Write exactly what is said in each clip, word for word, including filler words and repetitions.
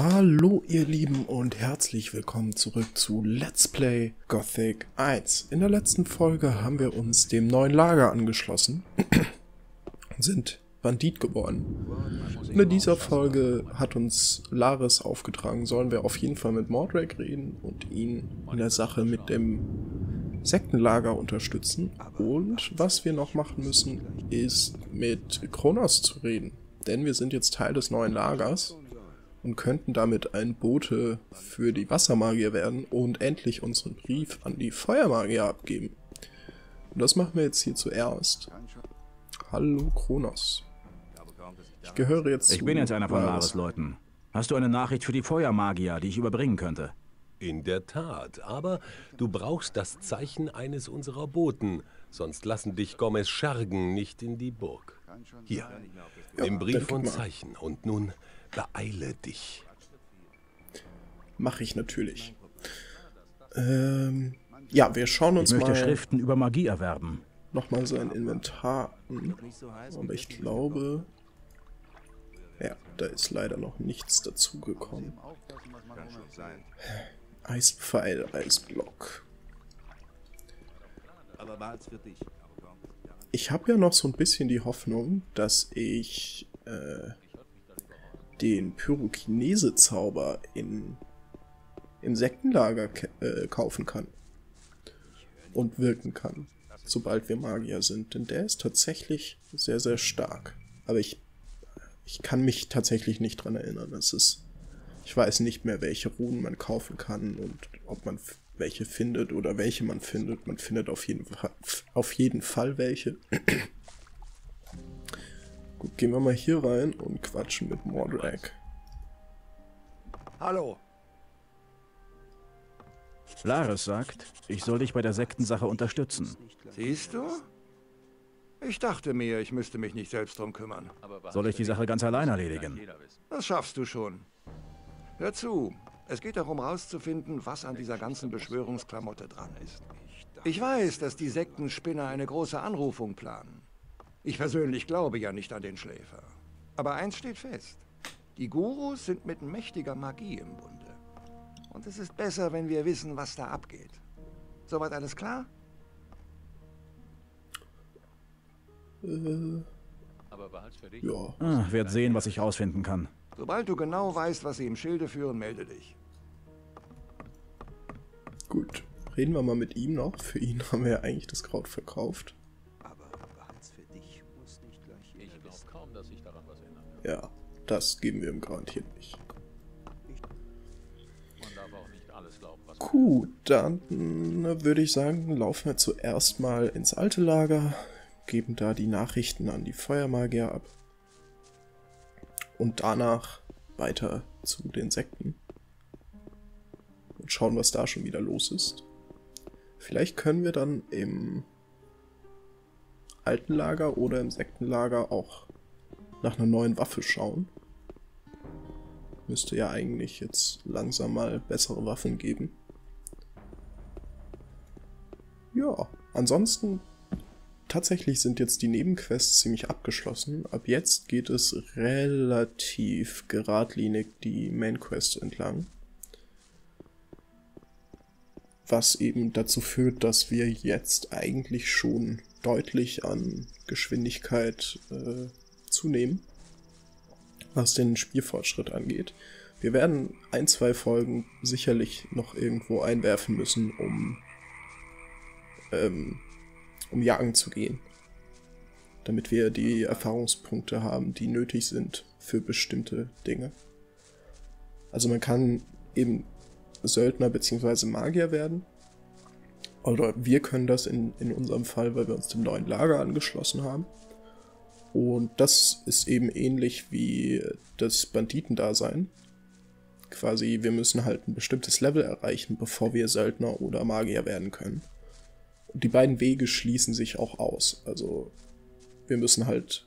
Hallo ihr Lieben und herzlich willkommen zurück zu Let's Play Gothic eins. In der letzten Folge haben wir uns dem neuen Lager angeschlossen und sind Bandit geworden. Und in dieser Folge hat uns Laris aufgetragen, sollen wir auf jeden Fall mit Mordrek reden und ihn in der Sache mit dem Sektenlager unterstützen. Und was wir noch machen müssen, ist mit Kronos zu reden, denn wir sind jetzt Teil des neuen Lagers und könnten damit ein Bote für die Wassermagier werden und endlich unseren Brief an die Feuermagier abgeben. Und das machen wir jetzt hier zuerst. Hallo Kronos. Ich gehöre jetzt zu... Ich bin jetzt einer von Laris Leuten. Hast du eine Nachricht für die Feuermagier, die ich überbringen könnte? In der Tat, aber du brauchst das Zeichen eines unserer Boten, sonst lassen dich Gomez Schergen nicht in die Burg. Hier, ja, im Brief und Zeichen und nun... Beeile dich. Mache ich natürlich. Ähm, ja, wir schauen uns mal... Ich möchte Schriften über Magie erwerben. Nochmal sein Inventar. Aber ich glaube... Ja, da ist leider noch nichts dazugekommen. Eispfeil, Eisblock. Ich habe ja noch so ein bisschen die Hoffnung, dass ich... Äh, den Pyrokinese-Zauber in, im Sektenlager äh, kaufen kann und wirken kann, sobald wir Magier sind. Denn der ist tatsächlich sehr, sehr stark. Aber ich, ich kann mich tatsächlich nicht dran erinnern. Es ist, ich weiß nicht mehr, welche Runen man kaufen kann und ob man welche findet oder welche man findet. Man findet auf jeden Fall, auf jeden Fall welche. Gut, gehen wir mal hier rein und quatschen mit Mordrake. Hallo. Laris sagt, ich soll dich bei der Sektensache unterstützen. Siehst du? Ich dachte mir, ich müsste mich nicht selbst drum kümmern. Soll ich die Sache ganz allein erledigen? Das schaffst du schon. Hör zu, es geht darum rauszufinden, was an dieser ganzen Beschwörungsklamotte dran ist. Ich weiß, dass die Sektenspinner eine große Anrufung planen. Ich persönlich glaube ja nicht an den Schläfer. Aber eins steht fest. Die Gurus sind mit mächtiger Magie im Bunde. Und es ist besser, wenn wir wissen, was da abgeht. Soweit alles klar? Äh. Aber behalt's für dich. Ja. Ah, werd sehen, was ich rausfinden kann. Sobald du genau weißt, was sie im Schilde führen, melde dich. Gut. Reden wir mal mit ihm noch. Für ihn haben wir ja eigentlich das Kraut verkauft. Ja, das geben wir ihm garantiert nicht. Gut, dann würde ich sagen, laufen wir zuerst mal ins alte Lager, geben da die Nachrichten an die Feuermagier ab und danach weiter zu den Sekten und schauen, was da schon wieder los ist. Vielleicht können wir dann im alten Lager oder im Sektenlager auch nach einer neuen Waffe schauen. Müsste ja eigentlich jetzt langsam mal bessere Waffen geben. Ja, ansonsten tatsächlich sind jetzt die Nebenquests ziemlich abgeschlossen. Ab jetzt geht es relativ geradlinig die Mainquest entlang. Was eben dazu führt, dass wir jetzt eigentlich schon deutlich an Geschwindigkeit äh, zunehmen, was den Spielfortschritt angeht. Wir werden ein, zwei Folgen sicherlich noch irgendwo einwerfen müssen, um, ähm, um jagen zu gehen, damit wir die Erfahrungspunkte haben, die nötig sind für bestimmte Dinge. Also man kann eben Söldner bzw. Magier werden, oder wir können das in, in unserem Fall, weil wir uns dem neuen Lager angeschlossen haben. Und das ist eben ähnlich wie das Banditendasein. Quasi, wir müssen halt ein bestimmtes Level erreichen, bevor wir Söldner oder Magier werden können. Und die beiden Wege schließen sich auch aus. Also wir müssen halt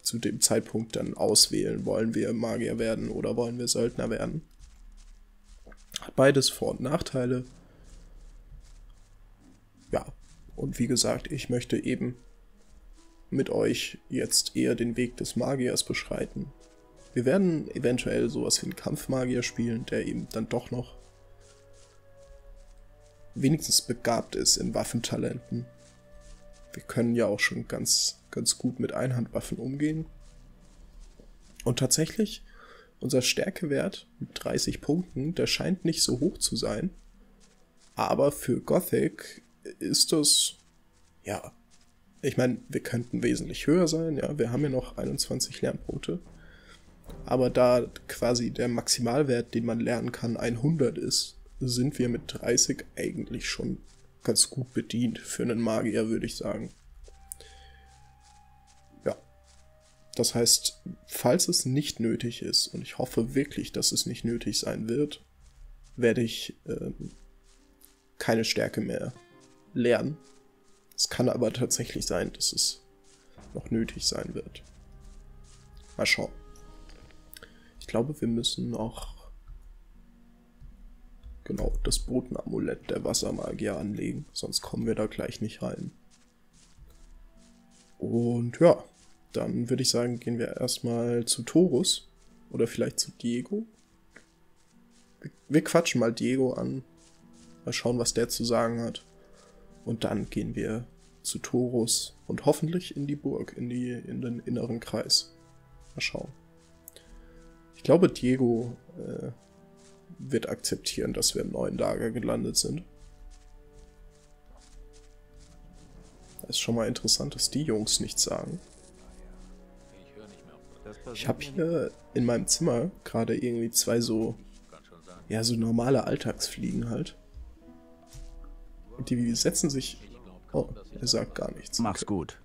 zu dem Zeitpunkt dann auswählen, wollen wir Magier werden oder wollen wir Söldner werden. Hat beides Vor- und Nachteile. Ja, und wie gesagt, ich möchte eben mit euch jetzt eher den Weg des Magiers beschreiten Wir werden eventuell sowas wie einen Kampfmagier spielen, der eben dann doch noch wenigstens begabt ist in Waffentalenten. Wir können ja auch schon ganz, ganz gut mit Einhandwaffen umgehen. Und tatsächlich, unser Stärkewert mit dreißig Punkten, der scheint nicht so hoch zu sein. Aber für Gothic ist das, ja, ich meine, wir könnten wesentlich höher sein. Ja, wir haben ja noch einundzwanzig Lernpunkte. Aber da quasi der Maximalwert, den man lernen kann, hundert ist, sind wir mit dreißig eigentlich schon ganz gut bedient für einen Magier, würde ich sagen. Ja. Das heißt, falls es nicht nötig ist, und ich hoffe wirklich, dass es nicht nötig sein wird, werde ich ähm, keine Stärke mehr lernen. Es kann aber tatsächlich sein, dass es noch nötig sein wird. Mal schauen. Ich glaube, wir müssen noch genau das Botenamulett der Wassermagier anlegen, sonst kommen wir da gleich nicht rein. Und ja, dann würde ich sagen, gehen wir erstmal zu Thorus oder vielleicht zu Diego. Wir quatschen mal Diego an, mal schauen, was der zu sagen hat. Und dann gehen wir zu Thorus und hoffentlich in die Burg, in, die, in den inneren Kreis. Mal schauen. Ich glaube, Diego äh, wird akzeptieren, dass wir im neuen Lager gelandet sind. Das ist schon mal interessant, dass die Jungs nichts sagen. Ich habe hier in meinem Zimmer gerade irgendwie zwei so, ja, so normale Alltagsfliegen halt. Und die setzen sich... Oh, er sagt gar nichts. Okay. Mach's gut.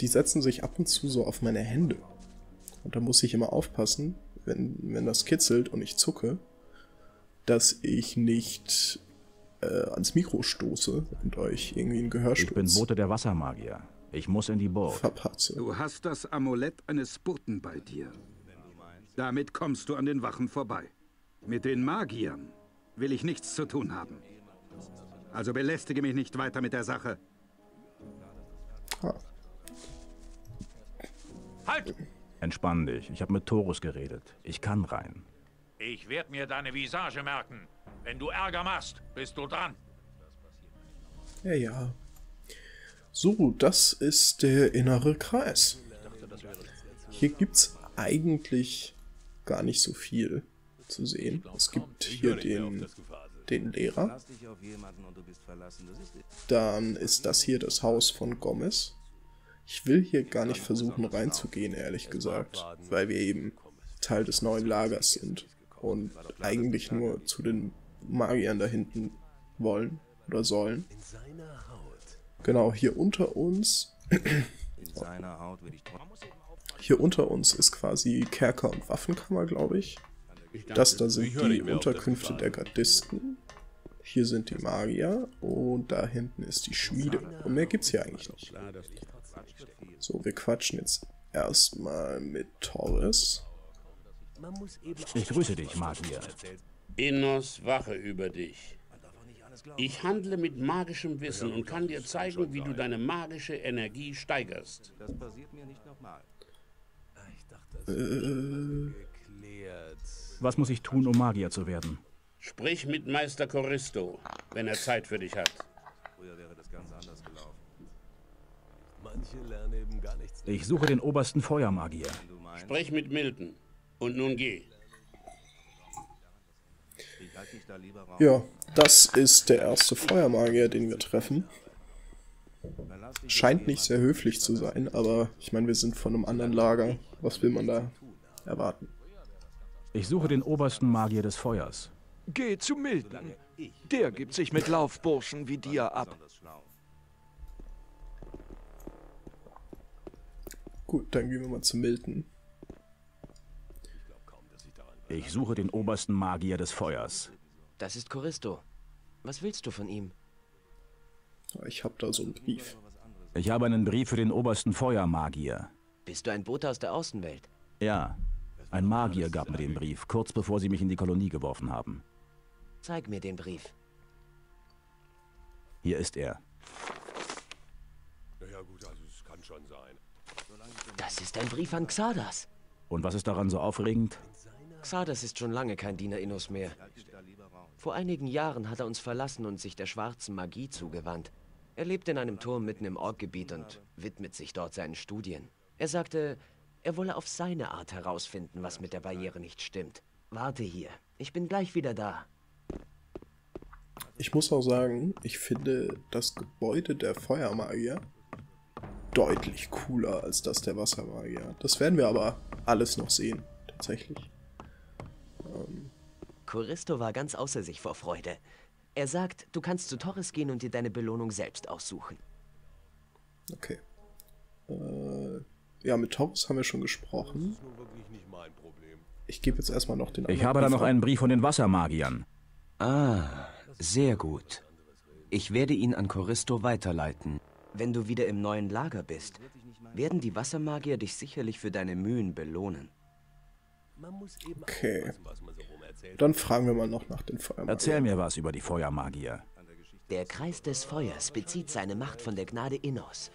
Die setzen sich ab und zu so auf meine Hände. Und da muss ich immer aufpassen, wenn, wenn das kitzelt und ich zucke, dass ich nicht äh, ans Mikro stoße und euch irgendwie ein Gehörsturz. Ich bin Bote der Wassermagier. Ich muss in die Burg. Verpatze. Du hast das Amulett eines Boten bei dir. Damit kommst du an den Wachen vorbei. Mit den Magiern will ich nichts zu tun haben. Also belästige mich nicht weiter mit der Sache. Ah. Halt! Entspann dich, ich habe mit Thorus geredet. Ich kann rein. Ich werde mir deine Visage merken. Wenn du Ärger machst, bist du dran. Ja, ja. So, das ist der innere Kreis. Hier gibt es eigentlich gar nicht so viel zu sehen. Es gibt hier den, den Lehrer. Dann ist das hier das Haus von Gomez. Ich will hier gar nicht versuchen reinzugehen, ehrlich gesagt, weil wir eben Teil des neuen Lagers sind und eigentlich nur zu den Magiern da hinten wollen oder sollen. Genau, hier unter uns hier unter uns ist quasi Kerker und Waffenkammer, glaube ich. Das da sind die Unterkünfte der Gardisten. Hier sind die Magier und da hinten ist die Schmiede. Und mehr gibt es hier eigentlich nicht. So, wir quatschen jetzt erstmal mit Thorus. Ich grüße dich, Magier. Innos, wache über dich. Ich handle mit magischem Wissen und kann dir zeigen, wie du deine magische Energie steigerst. Das passiert mir nicht nochmal. Ich dachte, das ist geklärt. Was muss ich tun, um Magier zu werden? Sprich mit Meister Corristo, wenn er Zeit für dich hat. Früher wäre das ganz anders gelaufen. Manche lernen eben gar nichts. Ich suche den obersten Feuermagier. Sprich mit Milton. Und nun geh. Ja, das ist der erste Feuermagier, den wir treffen. Scheint nicht sehr höflich zu sein, aber ich meine, wir sind von einem anderen Lager. Was will man da erwarten? Ich suche den obersten Magier des Feuers. Geh zu Milton. Der gibt sich mit Laufburschen wie dir ab. Gut, dann gehen wir mal zu Milton. Ich suche den obersten Magier des Feuers. Das ist Corristo. Was willst du von ihm? Ich habe da so einen Brief. Ich habe einen Brief für den obersten Feuermagier. Bist du ein Bote aus der Außenwelt? Ja. Ein Magier gab mir den Brief, kurz bevor sie mich in die Kolonie geworfen haben. Zeig mir den Brief. Hier ist er. Na ja, gut, also es kann schon sein. Das ist ein Brief an Xardas. Und was ist daran so aufregend? Xardas ist schon lange kein Diener Innos mehr. Vor einigen Jahren hat er uns verlassen und sich der schwarzen Magie zugewandt. Er lebt in einem Turm mitten im Orkgebiet und widmet sich dort seinen Studien. Er sagte, er wolle auf seine Art herausfinden, was mit der Barriere nicht stimmt. Warte hier, ich bin gleich wieder da. Ich muss auch sagen, ich finde das Gebäude der Feuermagier deutlich cooler als das der Wassermagier. Das werden wir aber alles noch sehen, tatsächlich. Ähm. Corristo war ganz außer sich vor Freude. Er sagt, du kannst zu Thorus gehen und dir deine Belohnung selbst aussuchen. Okay. Äh, ja, mit Thorus haben wir schon gesprochen. Ich gebe jetzt erstmal noch den anderen. Ich habe da noch einen Brief von den Wassermagiern. Ah, sehr gut. Ich werde ihn an Corristo weiterleiten. Wenn du wieder im neuen Lager bist, werden die Wassermagier dich sicherlich für deine Mühen belohnen. Okay. Dann fragen wir mal noch nach den Feuermagiern. Erzähl mir was über die Feuermagier. Der Kreis des Feuers bezieht seine Macht von der Gnade Innos.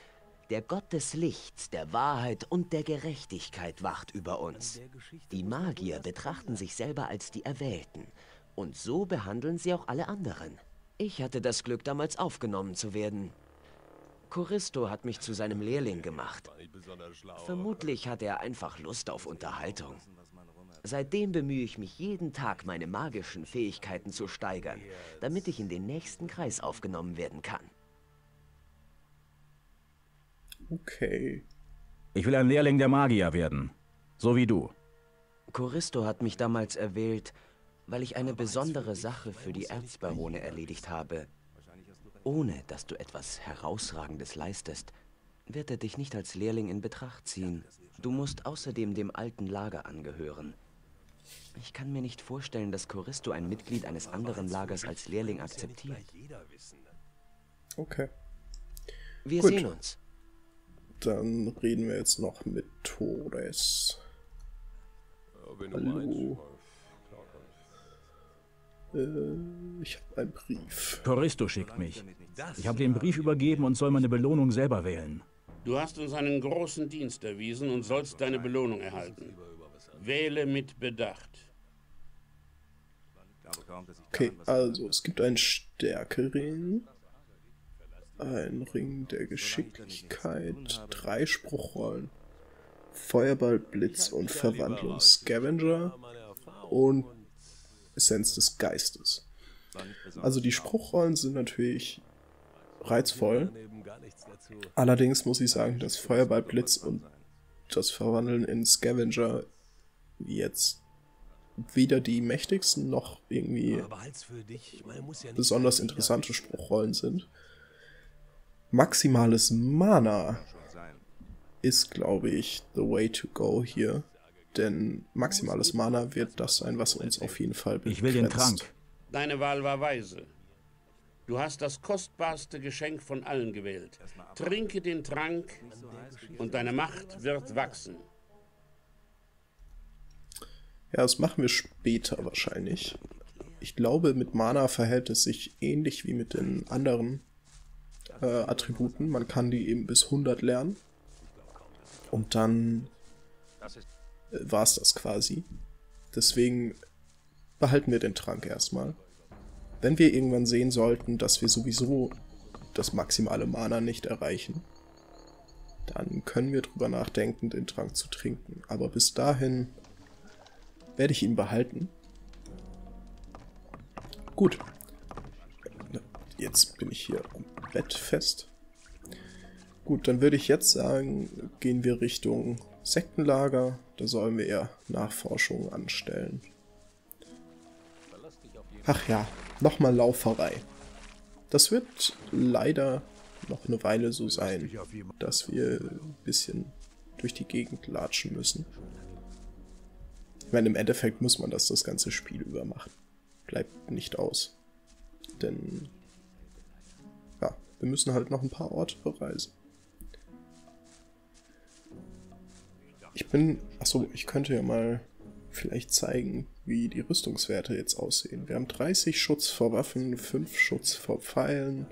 Der Gott des Lichts, der Wahrheit und der Gerechtigkeit wacht über uns. Die Magier betrachten sich selber als die Erwählten. Und so behandeln sie auch alle anderen. Ich hatte das Glück, damals aufgenommen zu werden. Corristo hat mich zu seinem Lehrling gemacht. Vermutlich hatte er einfach Lust auf Unterhaltung. Seitdem bemühe ich mich jeden Tag, meine magischen Fähigkeiten zu steigern, damit ich in den nächsten Kreis aufgenommen werden kann. Okay. Ich will ein Lehrling der Magier werden, so wie du. Corristo hat mich damals erwählt, weil ich eine besondere Sache für die Erzbarone erledigt habe. Ohne, dass du etwas Herausragendes leistest, wird er dich nicht als Lehrling in Betracht ziehen. Du musst außerdem dem alten Lager angehören. Ich kann mir nicht vorstellen, dass Corristo ein Mitglied eines anderen Lagers als Lehrling akzeptiert. Okay. Wir Gut. sehen uns. Dann reden wir jetzt noch mit Thorus. Hallo. Äh, ich habe einen Brief. Corristo schickt mich. Ich habe den Brief übergeben und soll meine Belohnung selber wählen. Du hast uns einen großen Dienst erwiesen und sollst deine Belohnung erhalten. Wähle mit Bedacht. Okay, also es gibt einen Stärkering. Ein Ring der Geschicklichkeit, drei Spruchrollen, Feuerball, Blitz und Verwandlung, Scavenger und Essenz des Geistes. Also die Spruchrollen sind natürlich reizvoll, allerdings muss ich sagen, dass Feuerball, Blitz und das Verwandeln in Scavenger jetzt weder die mächtigsten noch irgendwie besonders interessante Spruchrollen sind. Maximales Mana ist, glaube ich, the way to go hier. Denn maximales Mana wird das sein, was uns auf jeden Fall begrenzt. Ich will den Trank. Deine Wahl war weise. Du hast das kostbarste Geschenk von allen gewählt. Trinke den Trank und deine Macht wird wachsen. Ja, das machen wir später wahrscheinlich. Ich glaube, mit Mana verhält es sich ähnlich wie mit den anderen Attributen. Man kann die eben bis hundert lernen. Und dann war es das quasi. Deswegen behalten wir den Trank erstmal. Wenn wir irgendwann sehen sollten, dass wir sowieso das maximale Mana nicht erreichen, dann können wir drüber nachdenken, den Trank zu trinken. Aber bis dahin werde ich ihn behalten. Gut. Jetzt bin ich hier am Bett fest. Gut, dann würde ich jetzt sagen, gehen wir Richtung Sektenlager. Da sollen wir eher Nachforschungen anstellen. Ach ja, nochmal Lauferei. Das wird leider noch eine Weile so sein, dass wir ein bisschen durch die Gegend latschen müssen. Ich meine, im Endeffekt muss man das das ganze Spiel über machen. Bleibt nicht aus. Denn wir müssen halt noch ein paar Orte bereisen. Ich bin... Achso, ich könnte ja mal vielleicht zeigen, wie die Rüstungswerte jetzt aussehen. Wir haben dreißig Schutz vor Waffen, fünf Schutz vor Pfeilen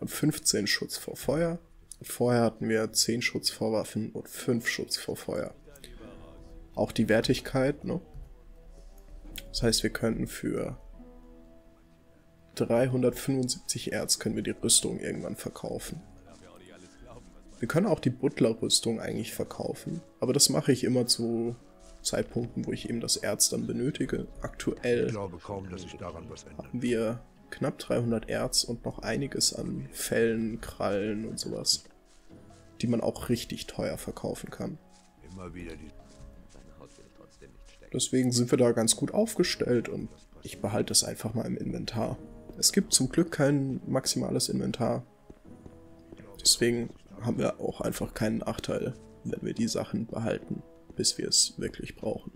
und fünfzehn Schutz vor Feuer. Vorher hatten wir zehn Schutz vor Waffen und fünf Schutz vor Feuer. auch die Wertigkeit, ne? Das heißt, wir könnten für dreihundertfünfundsiebzig Erz können wir die Rüstung irgendwann verkaufen. Wir können auch die Butler-Rüstung eigentlich verkaufen, aber das mache ich immer zu Zeitpunkten, wo ich eben das Erz dann benötige. Aktuell ich glaube kaum, dass ich daran was ändere. Haben wir knapp dreihundert Erz und noch einiges an Fellen, Krallen und sowas, die man auch richtig teuer verkaufen kann. Immer wieder die... Deswegen sind wir da ganz gut aufgestellt und ich behalte es einfach mal im Inventar. Es gibt zum Glück kein maximales Inventar. Deswegen haben wir auch einfach keinen Nachteil, wenn wir die Sachen behalten, bis wir es wirklich brauchen.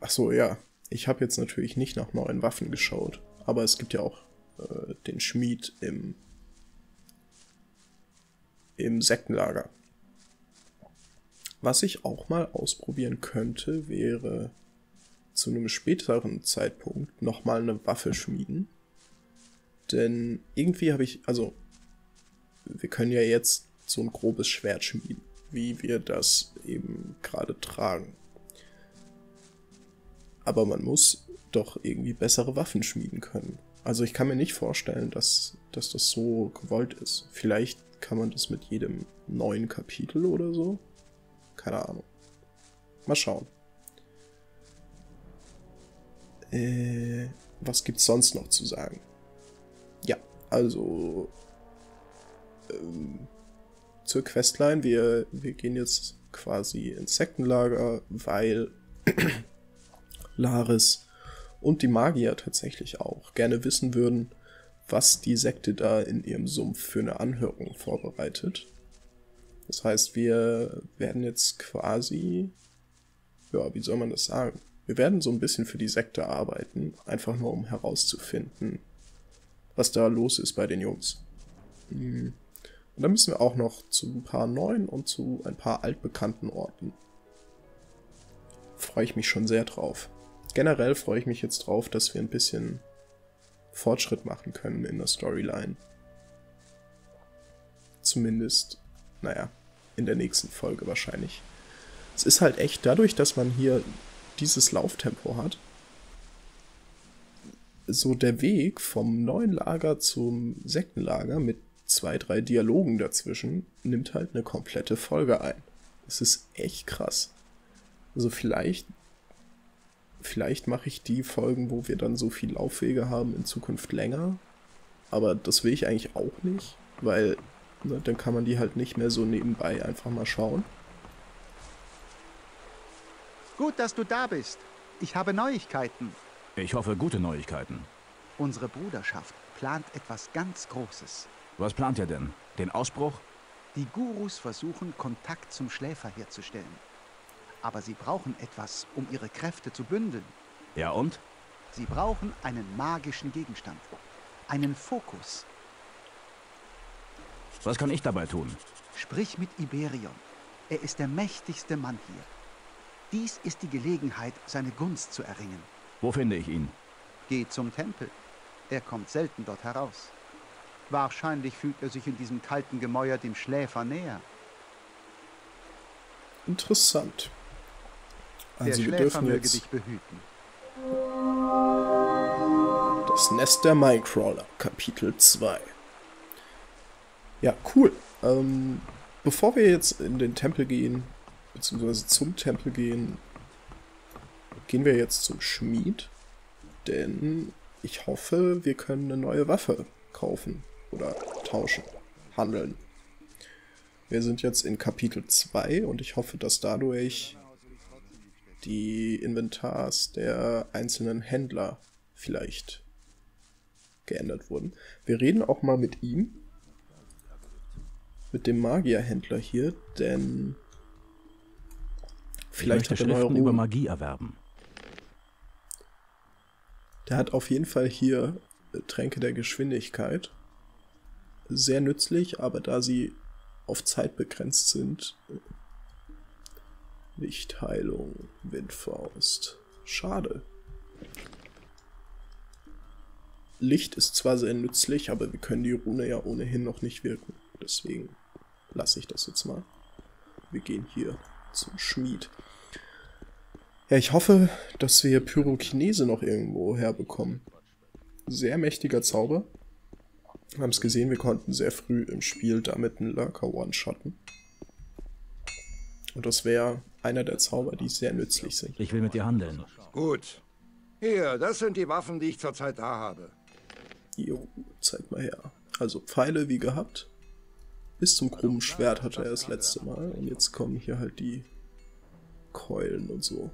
Achso, ja. Ich habe jetzt natürlich nicht nach neuen Waffen geschaut, aber es gibt ja auch äh, den Schmied im, im Sektenlager. Was ich auch mal ausprobieren könnte, wäre zu einem späteren Zeitpunkt nochmal eine Waffe schmieden. Denn irgendwie habe ich, also wir können ja jetzt so ein grobes Schwert schmieden, wie wir das eben gerade tragen. Aber man muss doch irgendwie bessere Waffen schmieden können. Also ich kann mir nicht vorstellen, dass, dass das so gewollt ist. Vielleicht kann man das mit jedem neuen Kapitel oder so. Keine Ahnung. Mal schauen. Äh, was gibt's sonst noch zu sagen? Ja, also... Ähm, zur Questline. Wir, wir gehen jetzt quasi ins Sektenlager, weil Laris und die Magier tatsächlich auch gerne wissen würden, was die Sekte da in ihrem Sumpf für eine Anhörung vorbereitet. Das heißt, wir werden jetzt quasi, ja, wie soll man das sagen? Wir werden so ein bisschen für die Sekte arbeiten, einfach nur um herauszufinden, was da los ist bei den Jungs. Und dann müssen wir auch noch zu ein paar neuen und zu ein paar altbekannten Orten. Freue ich mich schon sehr drauf. Generell freue ich mich jetzt drauf, dass wir ein bisschen Fortschritt machen können in der Storyline. Zumindest... Naja, in der nächsten Folge wahrscheinlich. Es ist halt echt dadurch, dass man hier dieses Lauftempo hat, so der Weg vom neuen Lager zum Sektenlager mit zwei, drei Dialogen dazwischen nimmt halt eine komplette Folge ein. Es ist echt krass. Also vielleicht, vielleicht mache ich die Folgen, wo wir dann so viel Laufwege haben, in Zukunft länger. Aber das will ich eigentlich auch nicht, weil... Dann kann man die halt nicht mehr so nebenbei einfach mal schauen. Gut, dass du da bist. Ich habe Neuigkeiten. Ich hoffe, gute Neuigkeiten. Unsere Bruderschaft plant etwas ganz Großes. Was plant ihr denn? Den Ausbruch? Die Gurus versuchen, Kontakt zum Schläfer herzustellen. Aber sie brauchen etwas, um ihre Kräfte zu bündeln. Ja und? Sie brauchen einen magischen Gegenstand. Einen Fokus. Was kann ich dabei tun? Sprich mit Iberion. Er ist der mächtigste Mann hier. Dies ist die Gelegenheit, seine Gunst zu erringen. Wo finde ich ihn? Geh zum Tempel. Er kommt selten dort heraus. Wahrscheinlich fühlt er sich in diesem kalten Gemäuer dem Schläfer näher. Interessant. Also der wir Schläfer dürfen möge jetzt dich behüten. Das Nest der Minecrawler, Kapitel zwei. Ja, cool. Ähm, bevor wir jetzt in den Tempel gehen, beziehungsweise zum Tempel gehen, gehen wir jetzt zum Schmied. Denn ich hoffe, wir können eine neue Waffe kaufen oder tauschen, handeln. Wir sind jetzt in Kapitel zwei und ich hoffe, dass dadurch die Inventars der einzelnen Händler vielleicht geändert wurden. Wir reden auch mal mit ihm. Mit dem Magierhändler hier, denn vielleicht hat er Schriften über Magie erwerben. Der hat auf jeden Fall hier Tränke der Geschwindigkeit. Sehr nützlich, aber da sie auf Zeit begrenzt sind, Lichtheilung, Windfaust. Schade. Licht ist zwar sehr nützlich, aber wir können die Rune ja ohnehin noch nicht wirken. Deswegen lasse ich das jetzt mal. wir gehen hier zum Schmied. Ja, ich hoffe, dass wir Pyrokinese noch irgendwo herbekommen. Sehr mächtiger Zauber. Wir haben es gesehen, wir konnten sehr früh im Spiel damit einen Lurker one-shotten. Und das wäre einer der Zauber, die sehr nützlich sind. Ich will mit dir handeln. Gut. Hier, das sind die Waffen, die ich zurzeit da habe. Jo, zeig mal her. Also Pfeile wie gehabt. Bis zum krummen Schwert hatte er das letzte Mal. Und jetzt kommen hier halt die Keulen und so.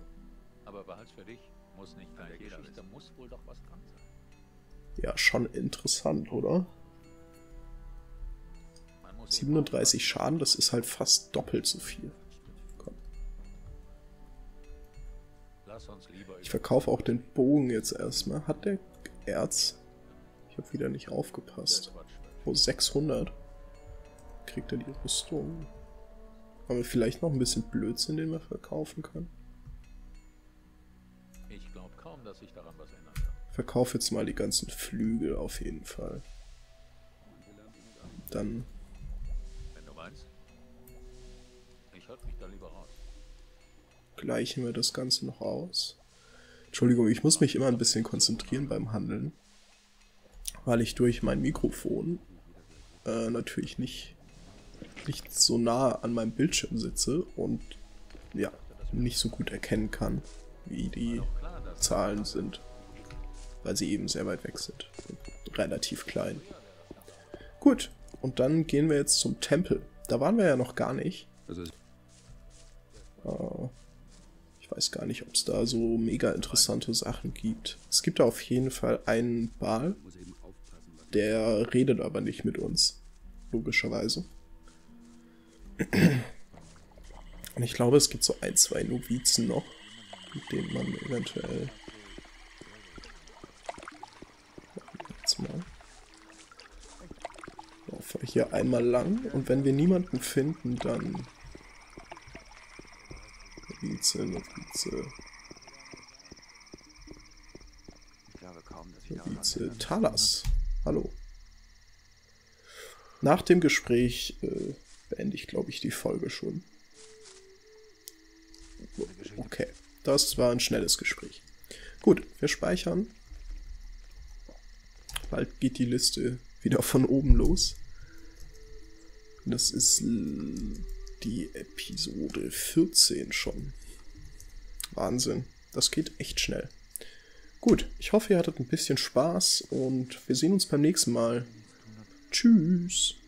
Aber behalt's für dich. Muss nicht an der Geschichte, muss wohl doch was dran sein. Ja, schon interessant, oder? siebenunddreißig Schaden, das ist halt fast doppelt so viel. Komm. Ich verkaufe auch den Bogen jetzt erstmal. Hat der Erz? Ich habe wieder nicht aufgepasst. Oh, sechshundert. Kriegt er die Rüstung? Haben wir vielleicht noch ein bisschen Blödsinn, den wir verkaufen können? Ich glaube kaum, dass ich daran was ändern kann. Verkaufe jetzt mal die ganzen Flügel auf jeden Fall. Dann. Wenn du meinst. Ich halte mich da lieber raus. Gleichen wir das Ganze noch aus. Entschuldigung, ich muss mich immer ein bisschen konzentrieren beim Handeln, weil ich durch mein Mikrofon äh, natürlich nicht, nicht so nah an meinem Bildschirm sitze und ja, nicht so gut erkennen kann, wie die Zahlen sind. Weil sie eben sehr weit weg sind. Relativ klein. Gut, und dann gehen wir jetzt zum Tempel. Da waren wir ja noch gar nicht. Uh, ich weiß gar nicht, ob es da so mega interessante Sachen gibt. Es gibt da auf jeden Fall einen Baal. Der redet aber nicht mit uns. Logischerweise. Und ich glaube, es gibt so ein, zwei Novizen noch, mit denen man eventuell... mal. Laufe hier einmal lang und wenn wir niemanden finden, dann Novize, Novize. Novize Talas. Hallo. Nach dem Gespräch äh, beende ich, glaube ich, die Folge schon. Okay, das war ein schnelles Gespräch. Gut, wir speichern. Bald geht die Liste wieder von oben los. Das ist die Episode vierzehn schon. Wahnsinn. Das geht echt schnell. Gut, ich hoffe, ihr hattet ein bisschen Spaß und wir sehen uns beim nächsten Mal. Tschüss.